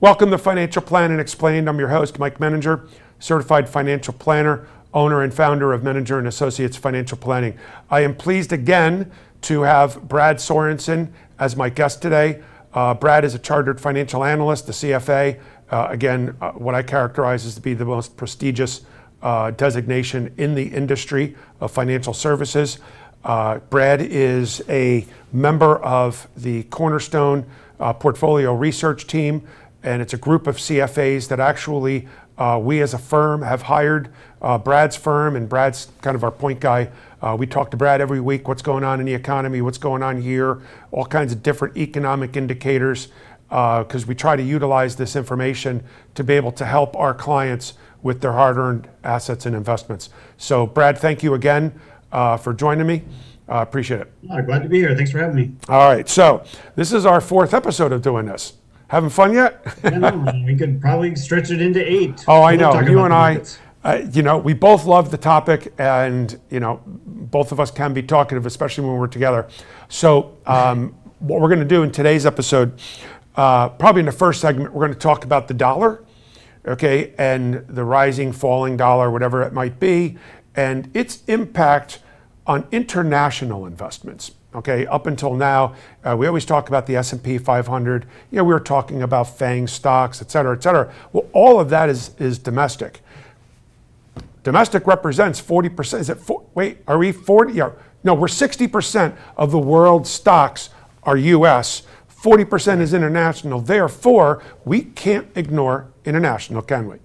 Welcome to Financial Planning Explained. I'm your host, Mike Menninger, certified financial planner, owner and founder of Menninger and Associates Financial Planning. I am pleased again to have Brad Sorensen as my guest today. Brad is a chartered financial analyst, the CFA. What I characterize as to be the most prestigious designation in the industry of financial services. Brad is a member of the Cornerstone Portfolio Research Team, and it's a group of CFAs that actually we as a firm have hired. Brad's firm, and Brad's kind of our point guy. We talk to Brad every week, what's going on in the economy, what's going on here, all kinds of different economic indicators, because we try to utilize this information to be able to help our clients with their hard-earned assets and investments. So Brad, thank you again for joining me. I appreciate it. Yeah, glad to be here. Thanks for having me. All right, so this is our fourth episode of doing this. Having fun yet? Yeah, no, we could probably stretch it into 8. Oh, I know. You and I, you know, we both love the topic, and, you know, both of us can be talkative, especially when we're together. So what we're going to do in today's episode, probably in the first segment, we're going to talk about the dollar, okay, and the rising, falling dollar, whatever it might be, and its impact on international investments. Okay, up until now, we always talk about the S&P 500. You know, we were talking about FANG stocks, et cetera, et cetera. Well, all of that is domestic. Domestic represents 40%. Is it? Wait, are we 40? Yeah, no, we're 60% of the world's stocks are U.S. 40% is international. Therefore, we can't ignore international, can we?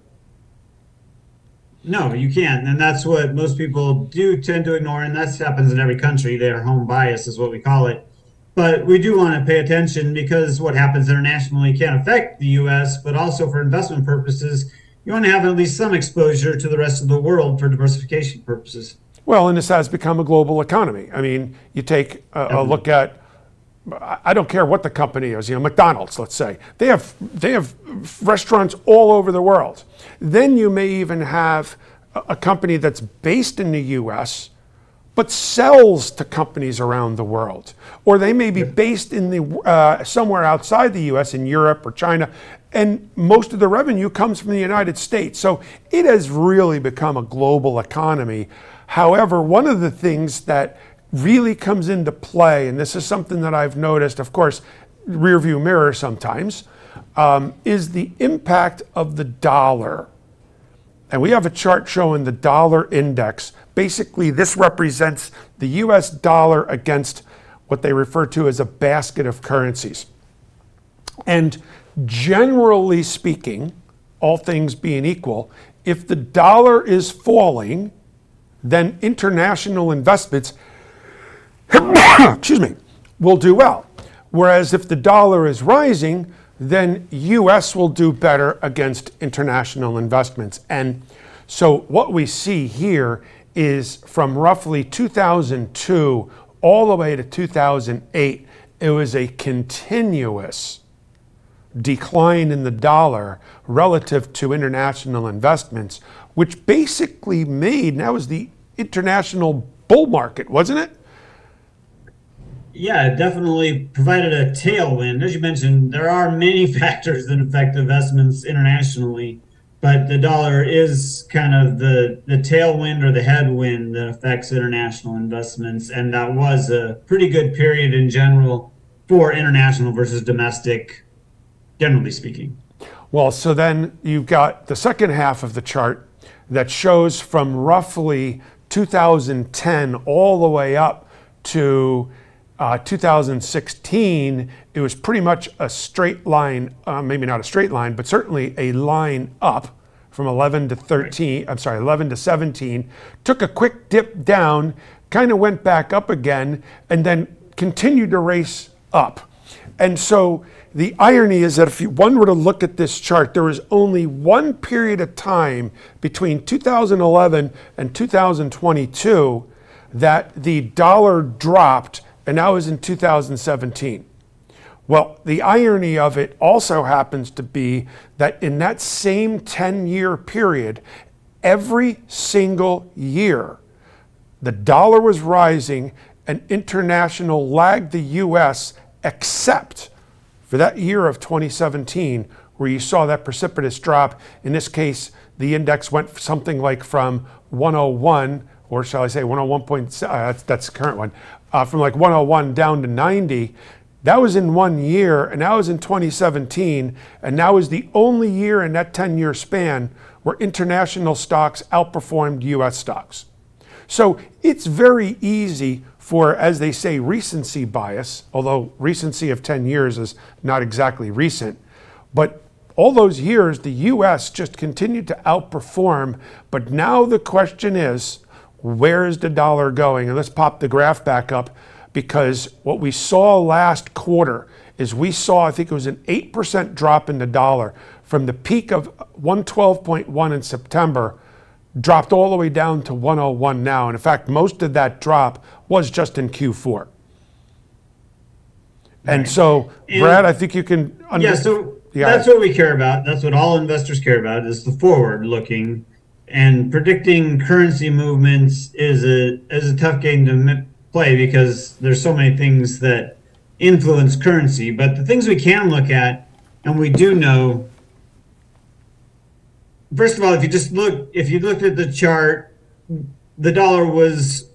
No, you can't, and that's what most people do tend to ignore, and that happens in every country. Their home bias is what we call it. But we do want to pay attention, because what happens internationally can affect the U.S., but also for investment purposes, you want to have at least some exposure to the rest of the world for diversification purposes. Well, and this has become a global economy. I mean, you take a look at, I don't care what the company is, you know, McDonald's, let's say. They have restaurants all over the world. Then you may even have a company that's based in the U.S. but sells to companies around the world. Or they may be based in the somewhere outside the U.S. in Europe or China, and most of the revenue comes from the United States. So it has really become a global economy. However, one of the things that really comes into play, and this is something that I've noticed, of course, rearview mirror sometimes, is the impact of the dollar. And we have a chart showing the dollar index. Basically, this represents the US dollar against what they refer to as a basket of currencies. And generally speaking, all things being equal, if the dollar is falling, then international investments excuse me, will do well. Whereas if the dollar is rising, then U.S. will do better against international investments. And so what we see here is from roughly 2002 all the way to 2008, it was a continuous decline in the dollar relative to international investments, which basically made, that was the international bull market, wasn't it? Yeah, it definitely provided a tailwind. As you mentioned, there are many factors that affect investments internationally, but the dollar is kind of the tailwind or the headwind that affects international investments. And that was a pretty good period in general for international versus domestic, generally speaking. Well, so then you've got the second half of the chart that shows from roughly 2010 all the way up to 2016, it was pretty much a straight line, maybe not a straight line, but certainly a line up from 11 to 13, right. I'm sorry, 11 to 17, took a quick dip down, kind of went back up again, and then continued to race up. And so the irony is that if one were to look at this chart, there was only one period of time between 2011 and 2022 that the dollar dropped, and that was in 2017. Well, the irony of it also happens to be that in that same 10-year period, every single year, the dollar was rising and international lagged the US, except for that year of 2017, where you saw that precipitous drop. In this case, the index went something like from 101, or shall I say 101.7, that's the current one, from like 101 down to 90. That was in 1 year, and that was in 2017, and that was the only year in that 10-year span where international stocks outperformed US stocks. So it's very easy for, as they say, recency bias, although recency of 10 years is not exactly recent, but all those years the US just continued to outperform. But now the question is, where is the dollar going? And let's pop the graph back up, because what we saw last quarter is we saw, I think it was an 8% drop in the dollar from the peak of 112.1 in September, dropped all the way down to 101 now. And in fact, most of that drop was just in Q4. Right. And so, Brad, I think you can that's what we care about. That's what all investors care about, is the forward looking, and predicting currency movements is a tough game to play because there's so many things that influence currency. But the things we can look at, and we do know, first of all, if you looked at the chart, the dollar was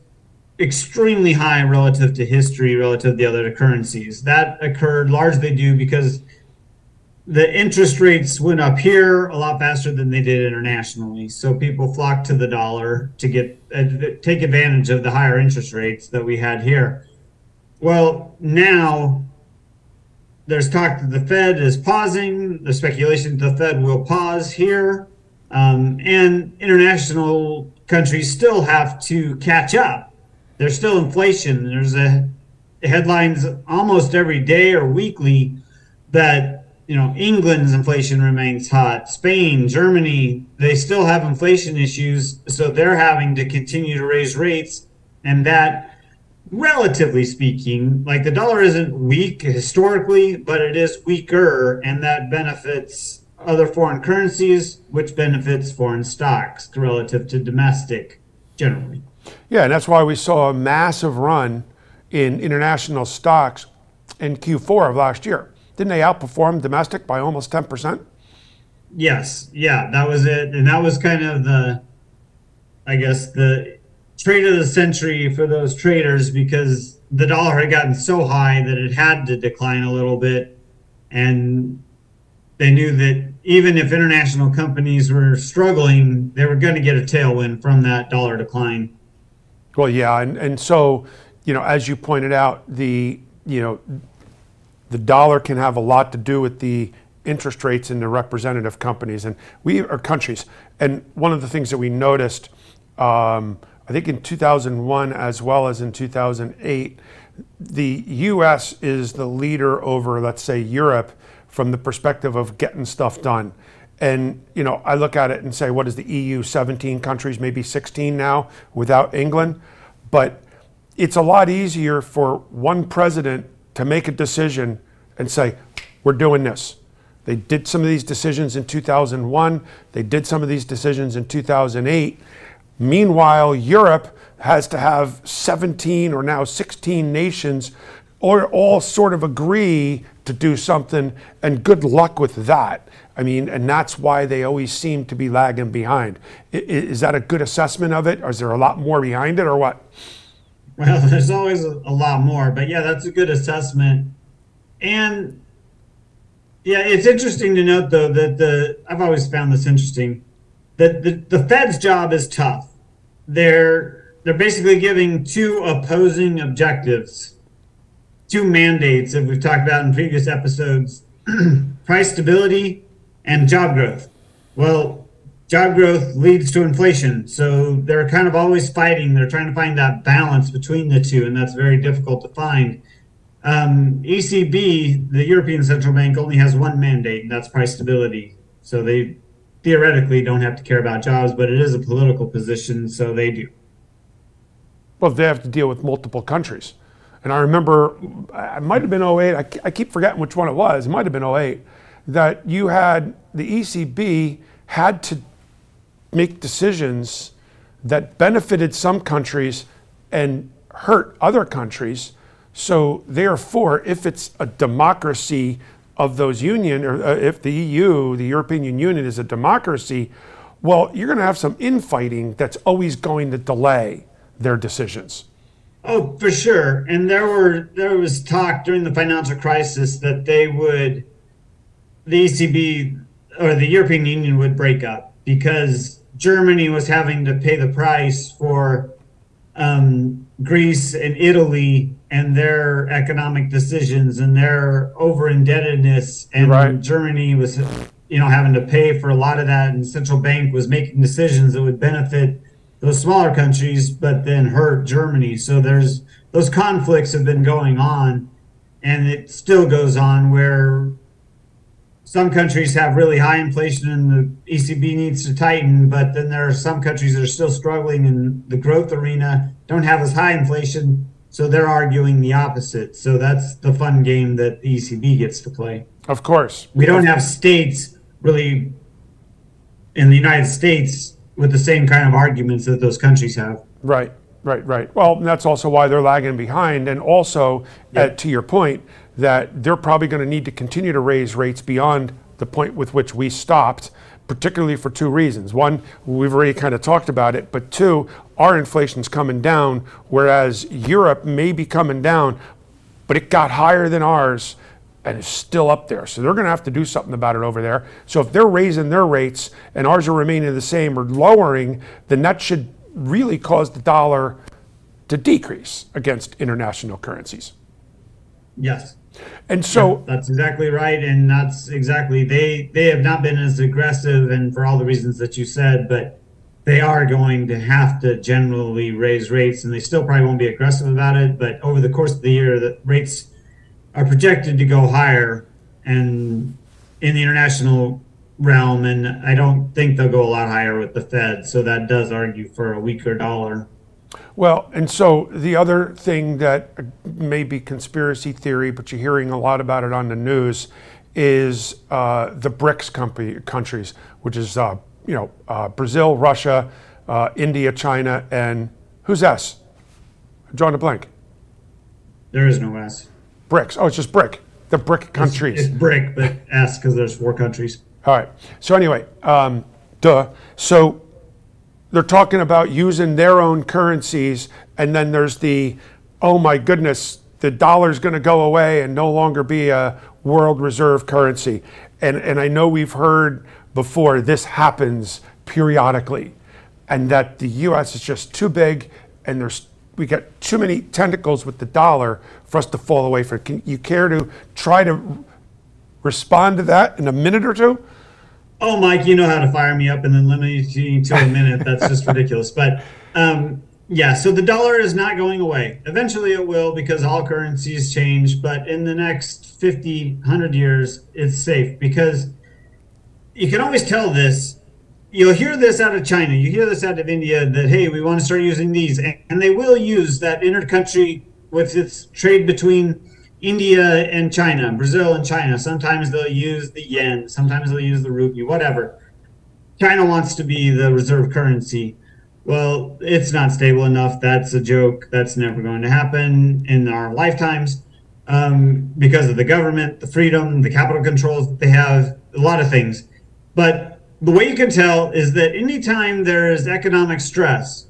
extremely high relative to history, relative to the other currencies. That occurred largely due because the interest rates went up here a lot faster than they did internationally. So people flocked to the dollar to take advantage of the higher interest rates that we had here. Well, now there's talk that the Fed is pausing. There's speculation the Fed will pause here. And international countries still have to catch up. There's still inflation. There's headlines almost every day or weekly that, you know, England's inflation remains hot. Spain, Germany, they still have inflation issues, so they're having to continue to raise rates. And that, relatively speaking, like the dollar isn't weak historically, but it is weaker, and that benefits other foreign currencies, which benefits foreign stocks relative to domestic generally. Yeah, and that's why we saw a massive run in international stocks in Q4 of last year. Didn't they outperform domestic by almost 10%? Yes, yeah, that was it. And that was kind of the, I guess, the trade of the century for those traders, because the dollar had gotten so high that it had to decline a little bit. And they knew that even if international companies were struggling, they were going to get a tailwind from that dollar decline. Well, yeah, and so, you know, as you pointed out, the dollar can have a lot to do with the interest rates in the representative companies and countries. And one of the things that we noticed, I think in 2001 as well as in 2008, the U.S. is the leader over, let's say, Europe, from the perspective of getting stuff done. And, you know, I look at it and say, what is the EU? 17 countries, maybe 16 now without England. But it's a lot easier for one president to make a decision and say, we're doing this. They did some of these decisions in 2001. They did some of these decisions in 2008. Meanwhile, Europe has to have 17 or now 16 nations or all sort of agree to do something, and good luck with that. I mean, and that's why they always seem to be lagging behind. Is that a good assessment of it, or is there a lot more behind it, or what? Well, there's always a lot more, but yeah, that's a good assessment. And yeah, it's interesting to note, though, that I've always found this interesting, that the Fed's job is tough. They're basically giving two opposing objectives, two mandates that we've talked about in previous episodes, price stability and job growth. Well, job growth leads to inflation. So they're kind of always fighting. They're trying to find that balance between the two, and that's very difficult to find. ECB, the European Central Bank, only has one mandate, and that's price stability. So they theoretically don't have to care about jobs, but it is a political position, so they do. Well, they have to deal with multiple countries. And I remember, it might have been 08, I keep forgetting which one it was, it might have been 08, that you had, the ECB had to make decisions that benefited some countries and hurt other countries. So therefore, if it's a democracy of those union, or if the EU, the European Union, is a democracy, well, you're going to have some infighting that's always going to delay their decisions. Oh, for sure. And there was talk during the financial crisis that the ECB or the European Union would break up because Germany was having to pay the price for Greece and Italy and their economic decisions and their over indebtedness, and right. Germany was, you know, having to pay for a lot of that, and the central bank was making decisions that would benefit those smaller countries, but then hurt Germany. So there's those conflicts have been going on, and it still goes on, where some countries have really high inflation and the ECB needs to tighten, but then there are some countries that are still struggling in the growth arena, don't have as high inflation, so they're arguing the opposite. So that's the fun game that the ECB gets to play. Of course. We don't have states really in the United States with the same kind of arguments that those countries have. Right, right, right. Well, that's also why they're lagging behind. And also, yep, to your point, that they're probably going to need to continue to raise rates beyond the point with which we stopped, particularly for two reasons. One, we've already kind of talked about it, but two, our inflation's coming down, whereas Europe may be coming down, but it got higher than ours and is still up there. So they're going to have to do something about it over there. So if they're raising their rates and ours are remaining the same or lowering, then that should really cause the dollar to decrease against international currencies. Yes. And so that's exactly right. And that's exactly, they have not been as aggressive, and for all the reasons that you said, but they are going to have to generally raise rates, and they still probably won't be aggressive about it. But over the course of the year, the rates are projected to go higher, and in the international realm, and I don't think they'll go a lot higher with the Fed, so that does argue for a weaker dollar. Well, and so the other thing that may be conspiracy theory, but you're hearing a lot about it on the news, is the BRICS countries, which is Brazil, Russia, India, China, and who's S? I'm drawing a blank. There is no S. BRICS. Oh, it's just BRIC. The BRIC countries. It's BRIC, but S because there's 4 countries. All right. So anyway, So they're talking about using their own currencies, and then there's the, oh my goodness, the dollar's going to go away and no longer be a world reserve currency. And I know we've heard before this happens periodically, and that the U.S. is just too big, and we got too many tentacles with the dollar for us to fall away from. Can you care to try to respond to that in a minute or two? Oh, Mike, you know how to fire me up and then limit me to a minute. That's just ridiculous. But yeah, so the dollar is not going away. Eventually it will, because all currencies change. But in the next 50, 100 years, it's safe, because you can always tell this. You'll hear this out of China, you hear this out of India, that, hey, we want to start using these. And they will use that inter-country with its trade between India and China, Brazil and China. Sometimes they'll use the yen, sometimes they'll use the rupee, whatever. China wants to be the reserve currency. Well, it's not stable enough. That's a joke. That's never going to happen in our lifetimes, because of the government, the freedom, the capital controls that they have, a lot of things. But the way you can tell is that anytime there is economic stress,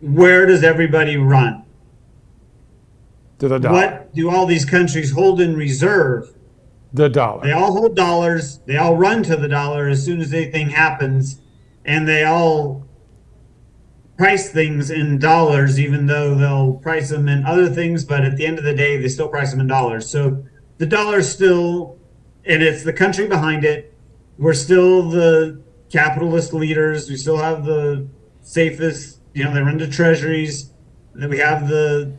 where does everybody run? To the dollar. What do all these countries hold in reserve? The dollar. They all hold dollars. They all run to the dollar as soon as anything happens, and they all price things in dollars, even though they'll price them in other things. But at the end of the day, they still price them in dollars. So the dollar still, and it's the country behind it. We're still the capitalist leaders. We still have the safest, you know, they run the treasuries. Then we have the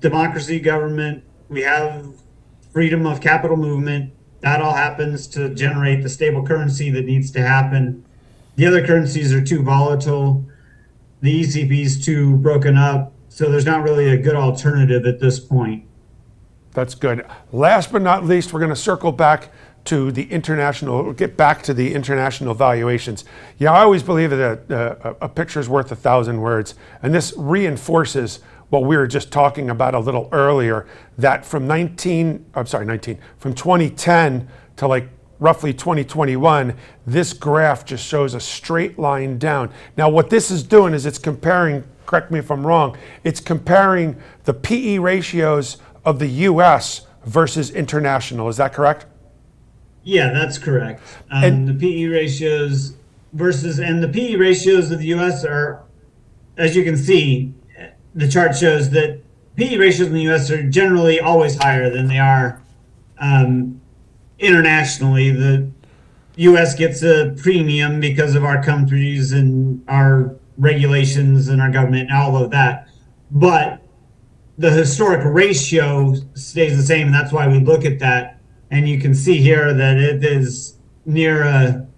democracy government. We have freedom of capital movement. That all happens to generate the stable currency that needs to happen. The other currencies are too volatile. The ECB's too broken up. So there's not really a good alternative at this point. That's good. Last but not least, we're going to circle back to the international, get back to the international valuations. Yeah, I always believe that a picture's worth 1,000 words, and this reinforces what we were just talking about a little earlier, that from 2010 to like roughly 2021, this graph just shows a straight line down. Now what this is doing is it's comparing, correct me if I'm wrong, it's comparing the PE ratios of the US versus international. Is that correct? Yeah, that's correct. And the PE ratios versus, and the PE ratios of the US are, as you can see, the chart shows that PE ratios in the US are generally always higher than they are internationally. The US gets a premium because of our countries and our regulations and our government and all of that, but the historic ratio stays the same, and that's why we look at that. And you can see here that it is near a,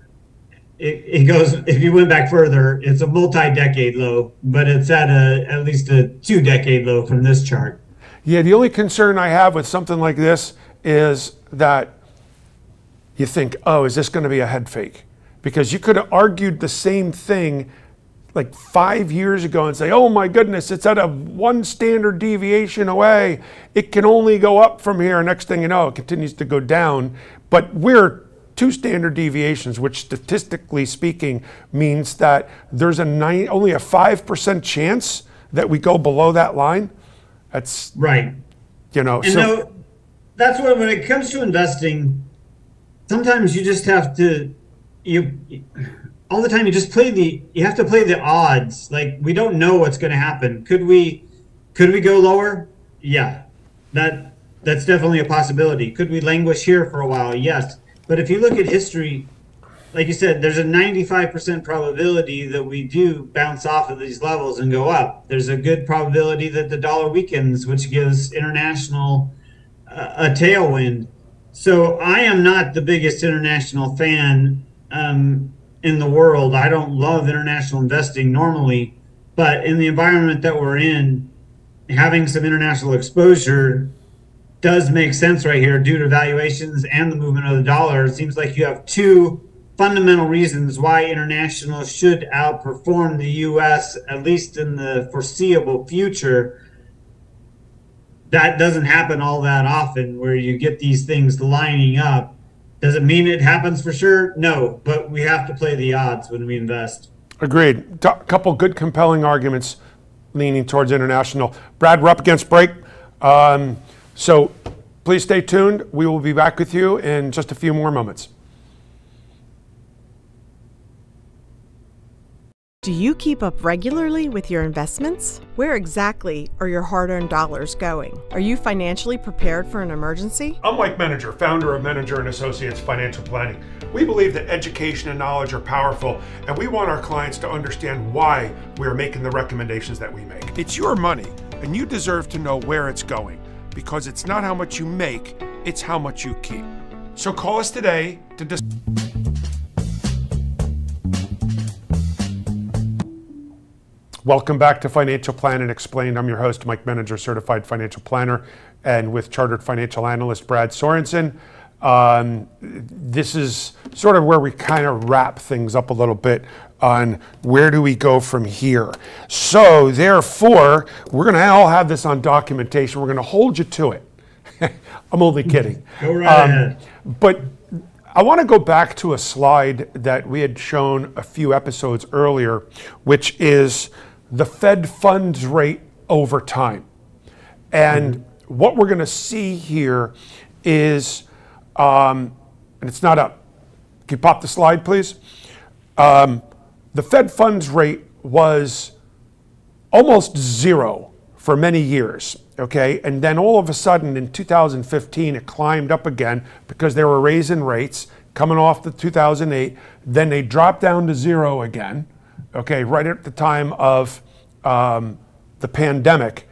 it goes, if you went back further, it's a multi-decade low, but it's at at least a two-decade low from this chart. Yeah, the only concern I have with something like this is that you think, oh, is this going to be a head fake? Because you could have argued the same thing like 5 years ago and say, oh my goodness, it's at a one standard deviation away. It can only go up from here. Next thing you know, it continues to go down. But we're two standard deviations, which statistically speaking means that there's only a 5% chance that we go below that line. That's right. You know, and so no, that's what, when it comes to investing, sometimes you just have to, all the time, you have to play the odds. Like, we don't know what's going to happen. Could we go lower? Yeah, that's definitely a possibility. Could we languish here for a while? Yes. But if you look at history, like you said, there's a 95% probability that we do bounce off of these levels and go up. There's a good probability that the dollar weakens, which gives international a tailwind. So I am not the biggest international fan in the world. I don't love international investing normally, but in the environment that we're in, having some international exposure does make sense right here due to valuations and the movement of the dollar. It seems like you have two fundamental reasons why international should outperform the US, at least in the foreseeable future. That doesn't happen all that often where you get these things lining up. Does it mean it happens for sure? No, but we have to play the odds when we invest. Agreed. A couple good, compelling arguments leaning towards international. Brad, we're up against break. So please stay tuned. We will be back with you in just a few more moments. Do you keep up regularly with your investments? Where exactly are your hard-earned dollars going? Are you financially prepared for an emergency? I'm Mike Menninger, founder of Menninger and Associates Financial Planning. We believe that education and knowledge are powerful, and we want our clients to understand why we are making the recommendations that we make. It's your money, and you deserve to know where it's going, because it's not how much you make, it's how much you keep. So call us today to discuss. Welcome back to Financial Planning Explained. I'm your host, Mike Menninger, certified financial planner, and with chartered financial analyst Brad Sorensen. This is sort of where we kind of wrap things up a little bit on where do we go from here. So therefore, we're going to all have this on documentation. We're going to hold you to it. I'm only kidding. Go right ahead. But I want to go back to a slide that we had shown a few episodes earlier, which is the Fed funds rate over time. And what we're going to see here is, and it's not up. Can you pop the slide, please? The Fed funds rate was almost zero for many years, okay? And then all of a sudden in 2015, it climbed up again because they were raising rates coming off the 2008. Then they dropped down to zero again, okay, right at the time of the pandemic.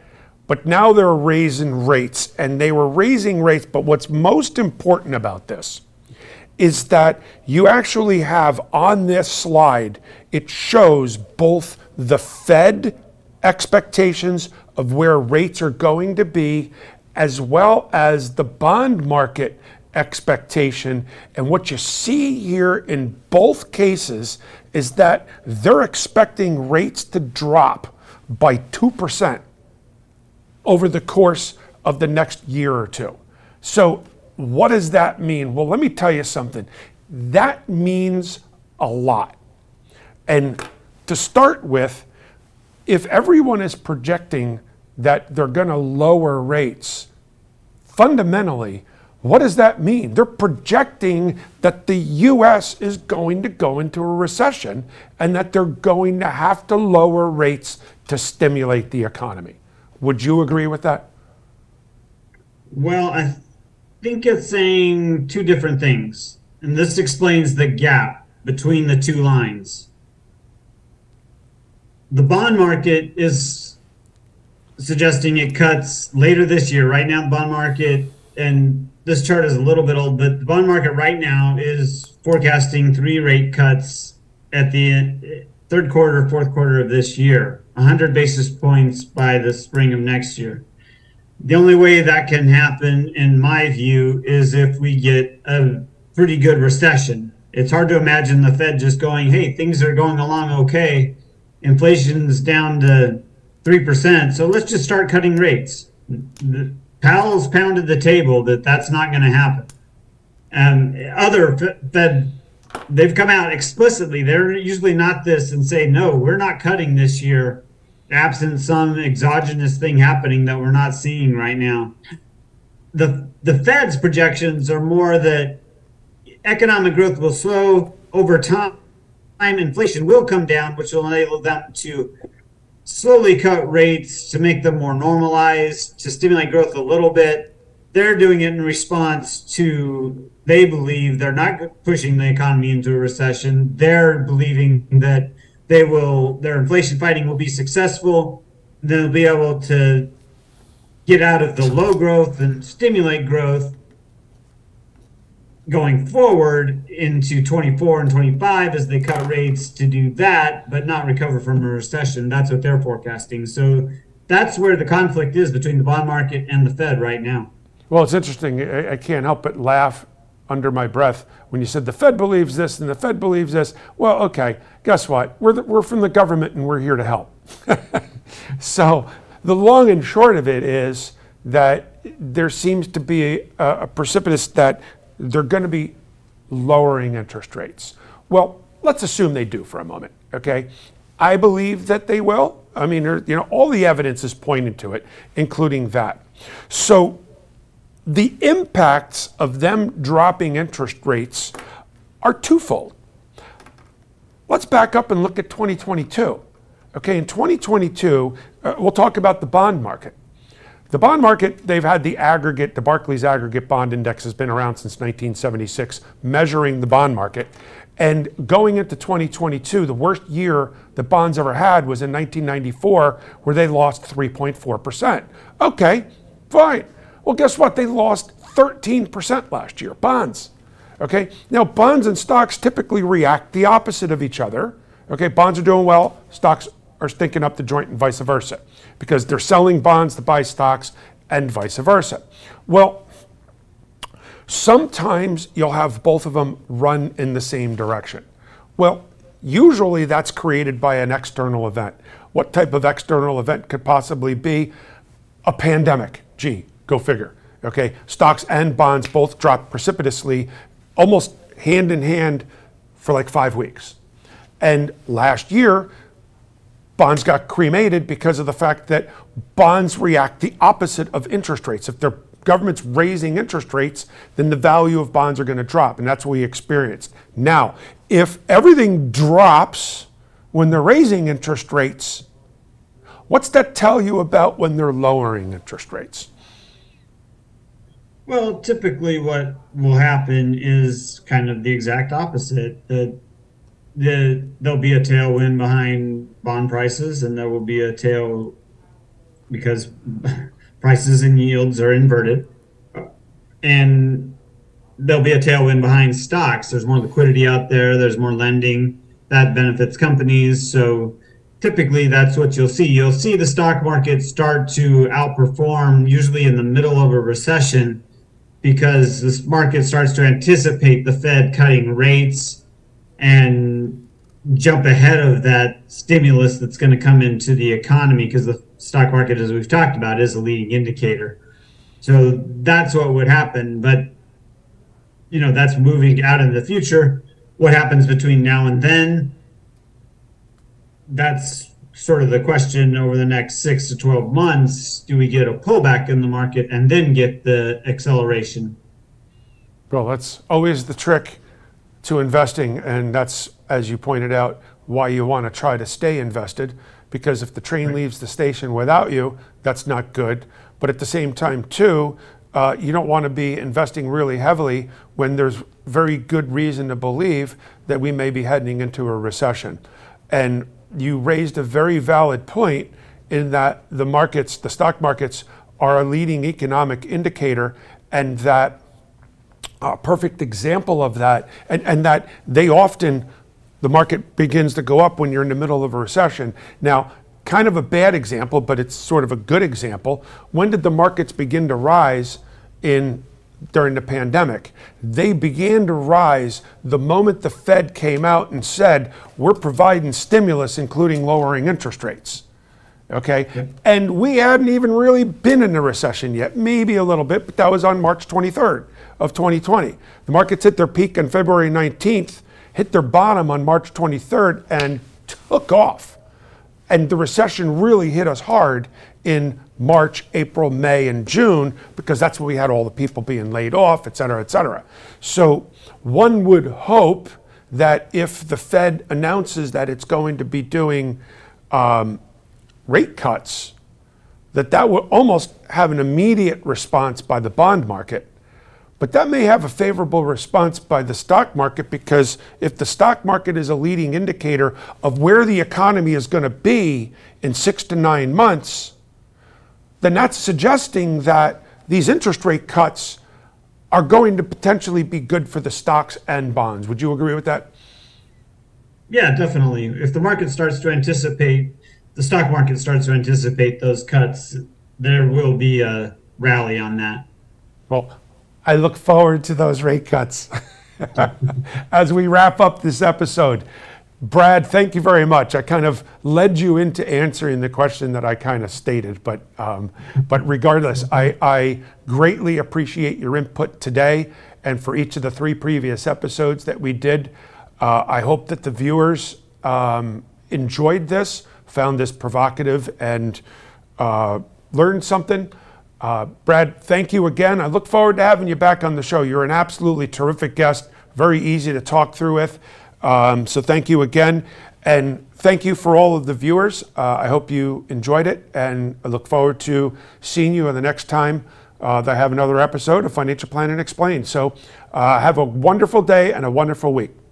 But now they're raising rates, and they were raising rates. But what's most important about this is that you actually have on this slide, it shows both the Fed expectations of where rates are going to be, as well as the bond market expectation. And what you see here in both cases is that they're expecting rates to drop by 2% over the course of the next year or two. So what does that mean? Well, let me tell you something. That means a lot. And to start with, if everyone is projecting that they're going to lower rates, fundamentally, what does that mean? They're projecting that the U.S. is going to go into a recession and that they're going to have to lower rates to stimulate the economy. Would you agree with that? Well, I think it's saying two different things, and this explains the gap between the two lines. The bond market is suggesting it cuts later this year. Right now, the bond market, and this chart is a little bit old, but the bond market right now is forecasting 3 rate cuts at the third quarter, fourth quarter of this year, 100 basis points by the spring of next year. The only way that can happen, in my view, is if we get a pretty good recession. It's hard to imagine the Fed just going, hey, things are going along okay. Inflation's down to 3%, so let's just start cutting rates. Powell's pounded the table that that's not going to happen. Other Fed, they've come out explicitly. They're usually not this and say, no, we're not cutting this year, absent some exogenous thing happening that we're not seeing right now. The Fed's projections are more that economic growth will slow over time. Inflation will come down, which will enable them to slowly cut rates to make them more normalized, to stimulate growth a little bit. They're doing it in response to, they believe they're not pushing the economy into a recession. They're believing that they will, their inflation fighting will be successful. They'll be able to get out of the low growth and stimulate growth going forward into 24 and 25 as they cut rates to do that, but not recover from a recession. That's what they're forecasting. So that's where the conflict is between the bond market and the Fed right now. Well, it's interesting. I can't help but laugh under my breath when you said the Fed believes this and the Fed believes this. Well, okay, guess what? We're from the government and we're here to help. So the long and short of it is that there seems to be a precipitous that they're going to be lowering interest rates. Well, let's assume they do for a moment, okay? I believe that they will. I mean, you know, all the evidence is pointing to it, including that. So the impacts of them dropping interest rates are twofold. Let's back up and look at 2022. Okay, in 2022, we'll talk about the bond market. The bond market, they've had the aggregate, the Barclays Aggregate Bond Index has been around since 1976, measuring the bond market. And going into 2022, the worst year the bonds ever had was in 1994, where they lost 3.4%. Okay, fine. Well, guess what? They lost 13% last year, bonds. Okay, now bonds and stocks typically react the opposite of each other. Okay, bonds are doing well, stocks are stinking up the joint and vice versa, because they're selling bonds to buy stocks and vice versa. Well, sometimes you'll have both of them run in the same direction. Well, usually that's created by an external event. What type of external event could possibly be? A pandemic. Gee, go figure. Okay, stocks and bonds both dropped precipitously, almost hand in hand for like 5 weeks. And last year, bonds got cremated because of the fact that bonds react the opposite of interest rates. If the government's raising interest rates, then the value of bonds are going to drop, and that's what we experienced. Now, if everything drops when they're raising interest rates, what's that tell you about when they're lowering interest rates? Well, typically what will happen is kind of the exact opposite. There'll be a tailwind behind bond prices, and there will be a tail because prices and yields are inverted, and there'll be a tailwind behind stocks. There's more liquidity out there. There's more lending that benefits companies. So typically that's what you'll see. You'll see the stock market start to outperform usually in the middle of a recession, because this market starts to anticipate the Fed cutting rates. And jump ahead of that stimulus that's going to come into the economy, because the stock market, as we've talked about, is a leading indicator. So that's what would happen. But, you know, that's moving out in the future. What happens between now and then? That's sort of the question over the next 6 to 12 months. Do we get a pullback in the market and then get the acceleration? Well, that's always the trick to investing. And that's, as you pointed out, why you want to try to stay invested, because if the train leaves the station without you, that's not good. But at the same time too, you don't want to be investing really heavily when there's very good reason to believe that we may be heading into a recession. And you raised a very valid point in that the markets, the stock markets, are a leading economic indicator, and that a perfect example of that, and that they often, the market begins to go up when you're in the middle of a recession. Now, kind of a bad example, but it's sort of a good example. When did the markets begin to rise during the pandemic? They began to rise the moment the Fed came out and said, we're providing stimulus, including lowering interest rates. Okay, yeah. And we hadn't even really been in a recession yet, maybe a little bit, but that was on March 23rd of 2020. The markets hit their peak on February 19th, hit their bottom on March 23rd, and took off. And the recession really hit us hard in March, April, May, and June, because that's when we had all the people being laid off, et cetera, et cetera. So one would hope that if the Fed announces that it's going to be doing rate cuts, that will almost have an immediate response by the bond market. But that may have a favorable response by the stock market, because if the stock market is a leading indicator of where the economy is going to be in 6 to 9 months, then that's suggesting that these interest rate cuts are going to potentially be good for the stocks and bonds. Would you agree with that? Yeah, definitely. If the market starts to anticipate, the stock market starts to anticipate those cuts, there will be a rally on that. Well, I look forward to those rate cuts. As we wrap up this episode, Brad, thank you very much. I kind of led you into answering the question that I kind of stated, but regardless, I greatly appreciate your input today and for each of the 3 previous episodes that we did. I hope that the viewers enjoyed this, found this provocative, and learned something. Brad, thank you again. I look forward to having you back on the show. You're an absolutely terrific guest, very easy to talk through with. So thank you again. And thank you for all of the viewers. I hope you enjoyed it, and I look forward to seeing you the next time that I have another episode of Financial Planning Explained. So have a wonderful day and a wonderful week.